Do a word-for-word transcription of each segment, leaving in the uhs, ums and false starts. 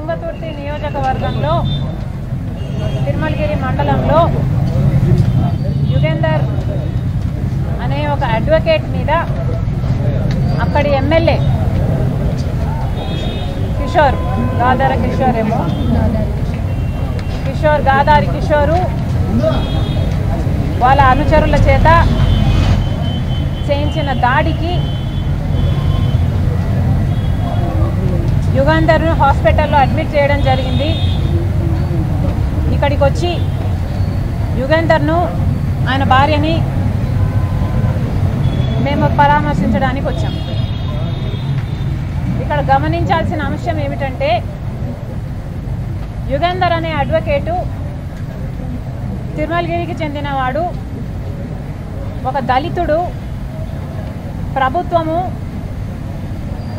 తుంగతుర్తి నియోజకవర్గంలో తిరుమలగిరి మండలంలో యుగేందర్ అనే ఒక అడ్వకేట్ మీద అక్కడి ఎమ్మెల్యే కిషోర్ గాదారి కిషోర్ ఏమో కిషోర్ గాదారి కిషోరు వాళ్ళ అనుచరుల చేత చేయించిన దాడికి యుగేందర్ హాస్పిటల్లో అడ్మిట్ చేయడం జరిగింది। ఇక్కడికి వచ్చి యుగేందర్ను ఆయన భార్యని మేము పరామర్శించడానికి వచ్చాం। ఇక్కడ గమనించాల్సిన అంశం ఏమిటంటే యుగేందర్ అనే అడ్వకేటు తిరుమలగిరికి చెందినవాడు, ఒక దళితుడు, ప్రభుత్వము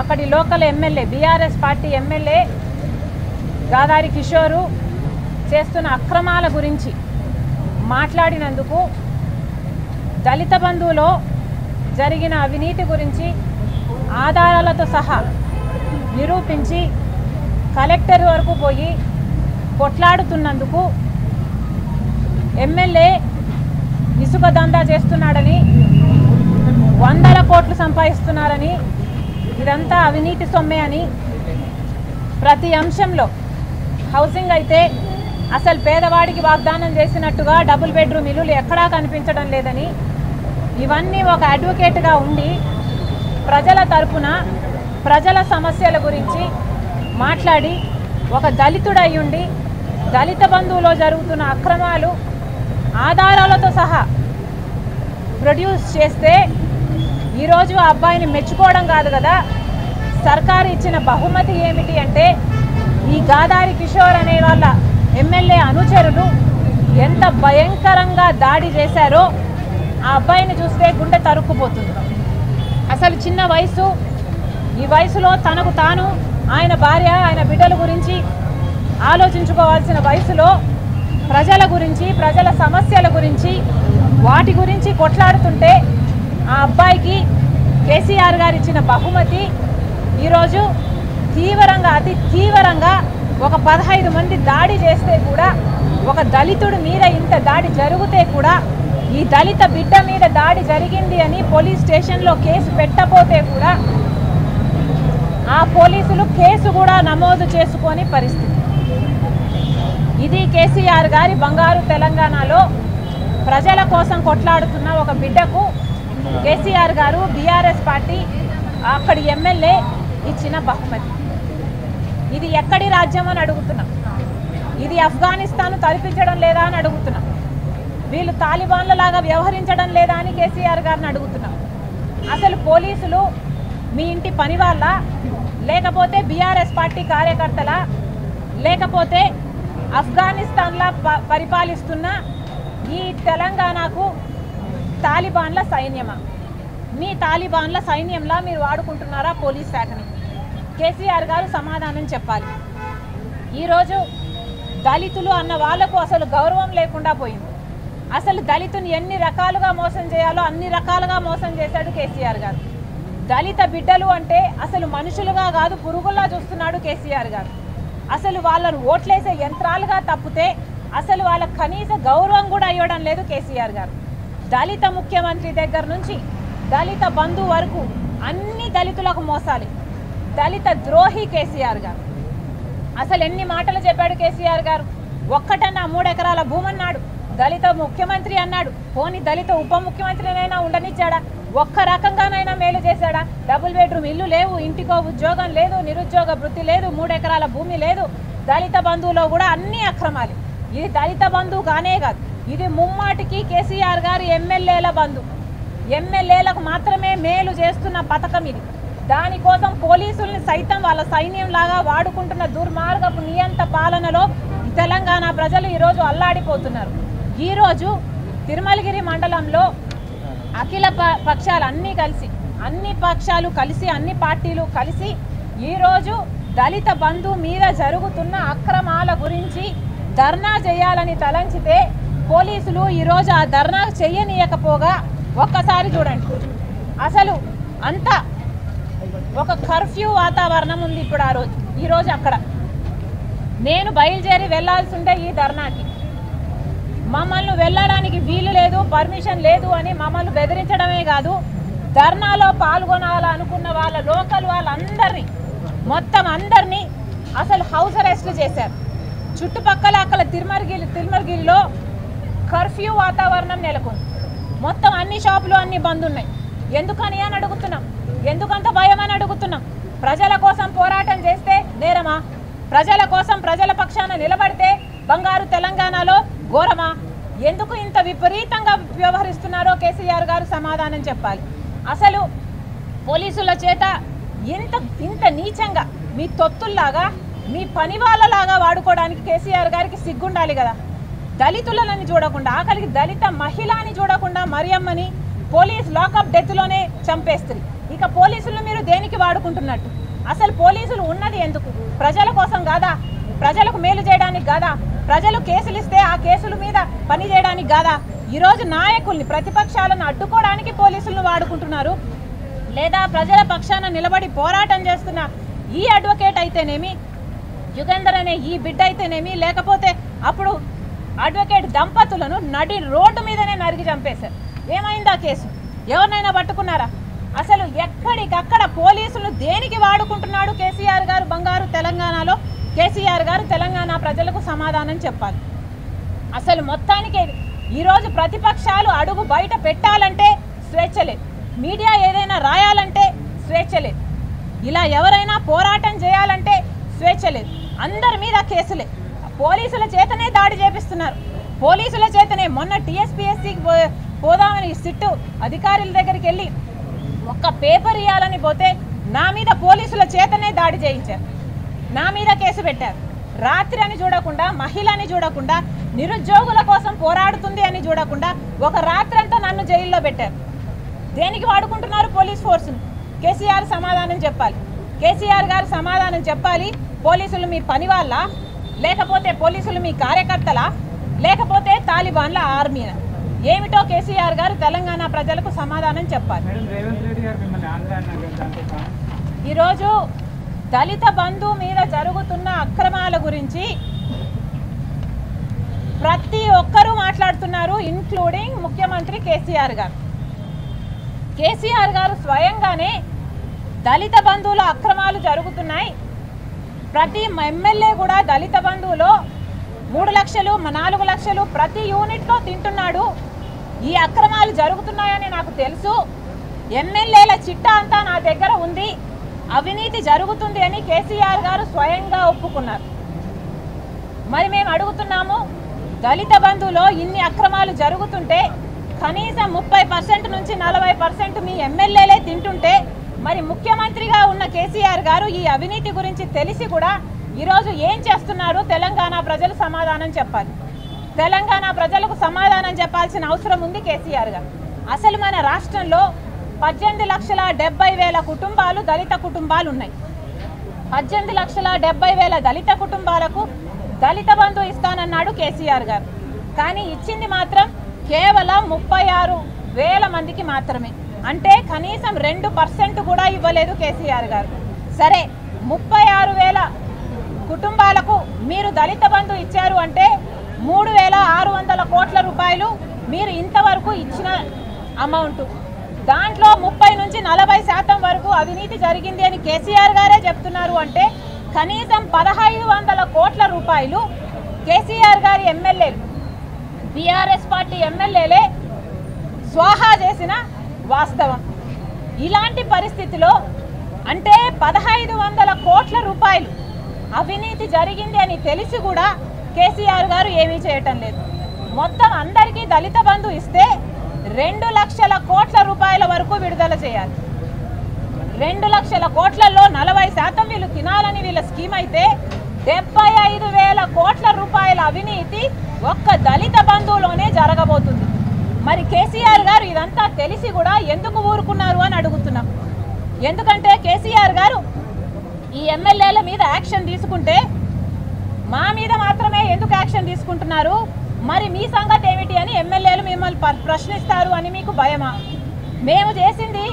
అక్కడి local MLA BRS party MLA Gadari Kishore చేస్తున్న అక్రమాల గురించి మాట్లాడినందుకు, దళిత బంధువులో జరిగిన అవినీతి గురించి ఆధారాలతో సహా నిరూపించి కలెక్టర్ వరకు పోయి కొట్లాడుతున్నందుకు, ఎమ్మెల్యే ఇసుక దందా చేస్తున్నాడని, వందల కోట్లు సంపాదిస్తున్నారని, ఇదంతా అవినీతి సొమ్మే అని, ప్రతి అంశంలో హౌసింగ్ అయితే అసలు పేదవాడికి వాగ్దానం చేసినట్టుగా డబుల్ బెడ్రూమ్ ఇల్లులు ఎక్కడా కనిపించడం లేదని, ఇవన్నీ ఒక అడ్వకేట్గా ఉండి ప్రజల తరపున ప్రజల సమస్యల గురించి మాట్లాడి ఒక దళితుడై ఉండి దళిత బంధువులో జరుగుతున్న అక్రమాలు ఆధారాలతో సహా ప్రొడ్యూస్ చేస్తే ఈరోజు ఆ అబ్బాయిని మెచ్చుకోవడం కాదు కదా, సర్కారు ఇచ్చిన బహుమతి ఏమిటి అంటే ఈ గాదారి కిషోర్ అనే వాళ్ళ ఎమ్మెల్యే అనుచరులు ఎంత భయంకరంగా దాడి చేశారో ఆ అబ్బాయిని చూస్తే గుండె తరుక్కుపోతుంది। అసలు చిన్న వయసు, ఈ వయసులో తనకు తాను ఆయన భార్య ఆయన బిడ్డల గురించి ఆలోచించుకోవాల్సిన వయసులో ప్రజల గురించి ప్రజల సమస్యల గురించి వాటి గురించి కొట్లాడుతుంటే ఆ అబ్బాయికి కేసీఆర్ గారు ఇచ్చిన బహుమతి ఈరోజు తీవ్రంగా అతి తీవ్రంగా ఒక పదహైదు మంది దాడి చేస్తే కూడా, ఒక దళితుడి మీద ఇంత దాడి జరిగితే కూడా, ఈ దళిత బిడ్డ మీద దాడి జరిగింది అని పోలీస్ స్టేషన్లో కేసు పెట్టపోతే కూడా ఆ పోలీసులు కేసు కూడా నమోదు చేసుకొని పరిస్థితి। ఇది కేసీఆర్ గారి బంగారు తెలంగాణలో ప్రజల కోసం కొట్లాడుతున్న ఒక బిడ్డకు కేసీఆర్ గారు బీఆర్ఎస్ పార్టీ అక్కడి ఎమ్మెల్యే ఇచ్చిన బహుమతి। ఇది ఎక్కడి రాజ్యం అని అడుగుతున్నాం, ఇది ఆఫ్ఘనిస్తాన్ తలపించడం లేదా అని అడుగుతున్నాం, వీళ్ళు తాలిబాన్ల లాగా వ్యవహరించడం లేదా అని కేసీఆర్ గారిని అడుగుతున్నాం। అసలు పోలీసులు మీ ఇంటి పని వాళ్ళ, లేకపోతే బీఆర్ఎస్ పార్టీ కార్యకర్తల, లేకపోతే ఆఫ్ఘనిస్తాన్లా పరిపాలిస్తున్న ఈ తెలంగాణకు తాలిబాన్ల సైన్యమా? మీ తాలిబాన్ల సైన్యంలా మీరు వాడుకుంటున్నారా పోలీస్ శాఖని? కేసీఆర్ గారు సమాధానం చెప్పాలి। ఈరోజు దళితులు అన్న వాళ్లకు అసలు గౌరవం లేకుండా పోయింది। అసలు దళితుని ఎన్ని రకాలుగా మోసం చేయాలో అన్ని రకాలుగా మోసం చేశాడు కేసీఆర్ గారు। దళిత బిడ్డలు అంటే అసలు మనుషులుగా కాదు పురుగుల్లా చూస్తున్నాడు కేసీఆర్ గారు। అసలు వాళ్ళను ఓట్లేసే యంత్రాలుగా తప్పితే అసలు వాళ్ళకు కనీస గౌరవం కూడా ఇవ్వడం లేదు కేసీఆర్ గారు। దళిత ముఖ్యమంత్రి దగ్గర నుంచి దళిత బంధు వరకు అన్ని దళితులకు మోసాలి, దళిత ద్రోహి కేసీఆర్ గారు। అసలు ఎన్ని మాటలు చెప్పాడు కేసీఆర్ గారు? ఒక్కటన్నా మూడెకరాల భూమి అన్నాడు, దళిత ముఖ్యమంత్రి అన్నాడు, పోని దళిత ఉప ముఖ్యమంత్రినైనా ఉండనిచ్చాడా? ఒక్క రకంగానైనా మేలు చేశాడా? డబుల్ బెడ్రూమ్ ఇల్లు లేవు, ఇంటికో ఉద్యోగం లేదు, నిరుద్యోగ వృత్తి లేదు, మూడెకరాల భూమి లేదు, దళిత బంధువులో కూడా అన్ని అక్రమాలు। ఇది దళిత బంధువు కానే కాదు, ఇది ముమ్మాటికి కేసీఆర్ గారు ఎమ్మెల్యేల బంధు, ఎమ్మెల్యేలకు మాత్రమే మేలు చేస్తున్న పథకం ఇది। దానికోసం పోలీసుల్ని సైతం వాళ్ళ సైన్యంలాగా వాడుకుంటున్న దుర్మార్గపు నియంత పాలనలో తెలంగాణ ప్రజలు ఈరోజు అల్లాడిపోతున్నారు। ఈరోజు తిరుమలగిరి మండలంలో అఖిల పక్షాలు అన్నీ కలిసి అన్ని పక్షాలు కలిసి అన్ని పార్టీలు కలిసి ఈరోజు దళిత బంధు మీద జరుగుతున్న అక్రమాల గురించి ధర్నా చేయాలని తలంచితే పోలీసులు ఈరోజు ఆ ధర్నా చేయనీయకపోగా ఒక్కసారి చూడండి, అసలు అంతా ఒక కర్ఫ్యూ వాతావరణం ఉంది ఇప్పుడు ఆ రోజు ఈరోజు అక్కడ। నేను బయలుదేరి వెళ్ళాల్సి ఉండే ఈ ధర్నాకి మమ్మల్ని వెళ్ళడానికి వీలు లేదు, పర్మిషన్ లేదు అని మమ్మల్ని బెదిరించడమే కాదు, ధర్నాలో పాల్గొనాలనుకున్న వాళ్ళ లోకల్ వాళ్ళందరినీ మొత్తం అందరినీ అసలు హౌస్ అరెస్ట్ చేశారు. చుట్టుపక్కల అక్కడ తిరుమలగిరి తిరుమలగిరిలో కర్ఫ్యూ వాతావరణం నెలకొంది. మొత్తం అన్ని షాపులు అన్నీ బంద్ ఉన్నాయి. ఎందుకని అని అడుగుతున్నాం, ఎందుకంత భయం అని అడుగుతున్నాం. ప్రజల కోసం పోరాటం చేస్తే నేరమా? ప్రజల కోసం ప్రజల పక్షాన నిలబడితే బంగారు తెలంగాణలో ఘోరమా? ఎందుకు ఇంత విపరీతంగా వ్యవహరిస్తున్నారో కేసీఆర్ గారు సమాధానం చెప్పాలి. అసలు పోలీసుల చేత ఇంత ఇంత నీచంగా మీ తొత్తుల్లాగా మీ పని వాళ్ళలాగా వాడుకోవడానికి కేసీఆర్ గారికి సిగ్గుండాలి కదా. దళితులని చూడకుండా, ఆఖరికి దళిత మహిళని చూడకుండా మరియమ్మని పోలీస్ లాకప్ డెత్లోనే చంపేస్తుంది. ఇక పోలీసులు మీరు దేనికి వాడుకుంటున్నట్టు? అసలు పోలీసులు ఉన్నది ఎందుకు? ప్రజల కోసం కాదా? ప్రజలకు మేలు చేయడానికి కాదా? ప్రజలు కేసులు ఇస్తే ఆ కేసుల మీద పని చేయడానికి కాదా? ఈరోజు నాయకుల్ని ప్రతిపక్షాలను అడ్డుకోవడానికి పోలీసులను వాడుకుంటున్నారు. లేదా ప్రజల పక్షాన నిలబడి పోరాటం చేస్తున్న ఈ అడ్వకేట్ అయితేనేమి, యుగేందర్ అనే ఈ బిడ్డ అయితేనేమి, లేకపోతే అప్పుడు అడ్వకేట్ దంపతులను నడి రోడ్డు మీదనే నరిగి చంపేశారు. ఏమైందా కేసు? ఎవరినైనా పట్టుకున్నారా? అసలు ఎక్కడికక్కడ పోలీసులు దేనికి వాడుకుంటున్నాడు కేసీఆర్ గారు? బంగారు తెలంగాణలో కేసీఆర్ గారు తెలంగాణ ప్రజలకు సమాధానం చెప్పాలి. అసలు మొత్తానికి ఈరోజు ప్రతిపక్షాలు అడుగు బయట పెట్టాలంటే స్వేచ్ఛ లేదు, మీడియా ఏదైనా రాయాలంటే స్వేచ్ఛ లేదు, ఇలా ఎవరైనా పోరాటం చేయాలంటే స్వేచ్ఛ లేదు, అందరి మీద కేసులే, పోలీసుల చేతనే దాడి చేపిస్తున్నారు, పోలీసుల చేతనే. మొన్న టీఎస్పీఎస్సీకి పో పోదామని సిట్టు అధికారుల దగ్గరికి వెళ్ళి ఒక్క పేపర్ ఇవ్వాలని పోతే నా మీద పోలీసుల చేతనే దాడి చేయించారు, నా మీద కేసు పెట్టారు. రాత్రి అని చూడకుండా, మహిళని చూడకుండా, నిరుద్యోగుల కోసం పోరాడుతుంది అని చూడకుండా ఒక రాత్రి అంతా నన్ను జైల్లో పెట్టారు. దేనికి వాడుకుంటున్నారు పోలీస్ ఫోర్సును? కేసీఆర్ సమాధానం చెప్పాలి. కేసీఆర్ గారు సమాధానం చెప్పాలి. పోలీసులు మీ పని వాళ్ళ, లేకపోతే పోలీసులు మీ కార్యకర్తల, లేకపోతే తాలిబాన్ల ఆర్మీనా? ఏమిటో కేసీఆర్ గారు తెలంగాణ ప్రజలకు సమాధానం చెప్పాలి. ఈరోజు దళిత బంధు మీద జరుగుతున్న అక్రమాల గురించి ప్రతి ఒక్కరూ మాట్లాడుతున్నారు, ఇన్క్లూడింగ్ ముఖ్యమంత్రి కేసీఆర్ గారు. కేసీఆర్ గారు స్వయంగానే దళిత బంధువుల అక్రమాలు జరుగుతున్నాయి, ప్రతి ఎమ్మెల్యే కూడా దళిత బంధువులో మూడు లక్షలు నాలుగు లక్షలు ప్రతి యూనిట్లో తింటున్నాడు, ఈ అక్రమాలు జరుగుతున్నాయని నాకు తెలుసు, ఎమ్మెల్యేల చిట్టా అంతా నా దగ్గర ఉంది, అవినీతి జరుగుతుంది అని కేసీఆర్ గారు స్వయంగా ఒప్పుకున్నారు. మరి మేము అడుగుతున్నాము, దళిత బంధువులో ఇన్ని అక్రమాలు జరుగుతుంటే కనీసం ముప్పై పర్సెంట్ నుంచి నలభై పర్సెంట్ మీ ఎమ్మెల్యేలే తింటుంటే, మరి ముఖ్యమంత్రిగా ఉన్న కేసీఆర్ గారు ఈ అవినీతి గురించి తెలిసి కూడా ఈరోజు ఏం చేస్తున్నారు? తెలంగాణ ప్రజలు సమాధానం చెప్పాలి. తెలంగాణ ప్రజలకు సమాధానం చెప్పాల్సిన అవసరం ఉంది కేసీఆర్ గారు. అసలు మన రాష్ట్రంలో పద్దెనిమిది లక్షల డెబ్బై వేల కుటుంబాలు దళిత కుటుంబాలు ఉన్నాయి. పద్దెనిమిది లక్షల డెబ్బై వేల దళిత కుటుంబాలకు దళిత బంధు ఇస్తానన్నాడు కేసీఆర్ గారు, కానీ ఇచ్చింది మాత్రం కేవలం ముప్పై ఆరు వేల మందికి మాత్రమే, అంటే కనీసం రెండు పర్సెంట్ కూడా ఇవ్వలేదు కేసీఆర్ గారు. సరే, ముప్పై ఆరు వేల కుటుంబాలకు మీరు దళిత బంధు ఇచ్చారు అంటే మూడు వేల ఆరు వందల కోట్ల రూపాయలు మీరు ఇంతవరకు ఇచ్చిన అమౌంట్, దాంట్లో ముప్పై నుంచి నలభై శాతం వరకు అవినీతి జరిగింది అని కేసీఆర్ గారే చెప్తున్నారు. అంటే కనీసం పదహైదు వందల కోట్ల రూపాయలు కేసీఆర్ గారి ఎమ్మెల్యేలు, బీఆర్ఎస్ పార్టీ ఎమ్మెల్యేలే స్వాహా చేసిన వాస్తవం. ఇలాంటి పరిస్థితిలో అంటే పదహైదు వందల కోట్ల రూపాయలు అవినీతి జరిగింది అని తెలిసి కూడా కేసీఆర్ గారు ఏమీ చేయటం లేదు. మొత్తం అందరికీ దళిత బంధు ఇస్తే రెండు లక్షల కోట్ల రూపాయల వరకు విడుదల చేయాలి. రెండు లక్షల కోట్లలో నలభై శాతం వీళ్ళు తినాలని వీళ్ళ స్కీమ్ అయితే డెబ్బై ఐదు వేల కోట్ల రూపాయల అవినీతి ఒక్క దళిత బంధువులోనే జరగబోతుంది. మరి కేసీఆర్ గారు ఇదంతా తెలిసి కూడా ఎందుకు ఊరుకున్నారు అని అడుగుతున్నాం. ఎందుకంటే కేసీఆర్ గారు ఈ ఎమ్మెల్యేల మీద యాక్షన్ తీసుకుంటే మా మీద మాత్రమే ఎందుకు యాక్షన్ తీసుకుంటున్నారు, మరి మీ సంగతి ఏమిటి అని ఎమ్మెల్యేలు మిమ్మల్ని ప్రశ్నిస్తారు అని మీకు భయమా? మేము చేసింది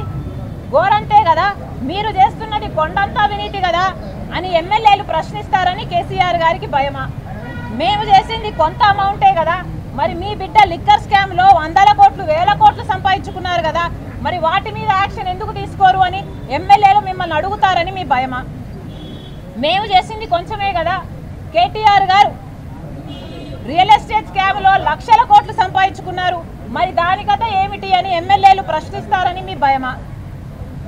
ఘోరంతే కదా, మీరు చేస్తున్నది కొండంత అవినీతి కదా అని ఎమ్మెల్యేలు ప్రశ్నిస్తారని కేసీఆర్ గారికి భయమా? మేము చేసింది కొంత అమౌంటే కదా, మరి మీ బిడ్డ లిక్కర్ స్కామ్లో వందల కోట్లు వేల కోట్లు సంపాదించుకున్నారు కదా, మరి వాటి మీద యాక్షన్ ఎందుకు తీసుకోరు అని ఎమ్మెల్యేలు మిమ్మల్ని అడుగుతారని మీ భయమా? మేము చేసింది కొంచెమే కదా, కేటీఆర్ గారు రియల్ ఎస్టేట్ స్కామ్లో లక్షల కోట్లు సంపాదించుకున్నారు, మరి దాని కథ ఏమిటి అని ఎమ్మెల్యేలు ప్రశ్నిస్తారని మీ భయమా?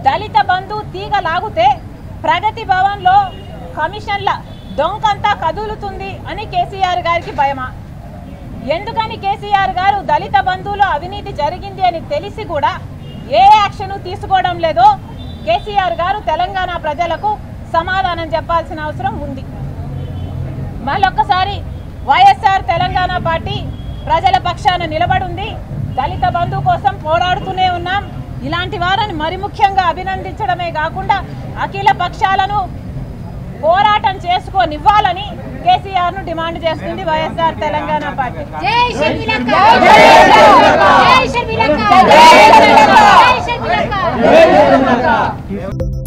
దళిత బంధు తీగ లాగితే ప్రగతి భవన్లో కమిషన్ల దొంకంతా కదులుతుంది అని కేసీఆర్ గారికి భయమా? ఎందుకని కేసీఆర్ గారు దళిత బంధువులో అవినీతి జరిగింది అని తెలిసి కూడా ఏ యాక్షన్ తీసుకోవడం లేదో కేసీఆర్ గారు తెలంగాణ ప్రజలకు సమాధానం చెప్పాల్సిన అవసరం ఉంది. మళ్ళొక్కసారి వైఎస్ఆర్ తెలంగాణ పార్టీ ప్రజల పక్షాన నిలబడింది, దళిత బంధువు కోసం పోరాడుతూనే ఉన్నాం. ఇలాంటి వారిని మరి ముఖ్యంగా అభినందించడమే కాకుండా అఖిల పక్షాలను పోరాటం చేసుకోనివ్వాలని కేసీఆర్ ను డిమాండ్ చేస్తుంది వైఎస్ఆర్ తెలంగాణ పార్టీ. జై శ్రీలంక.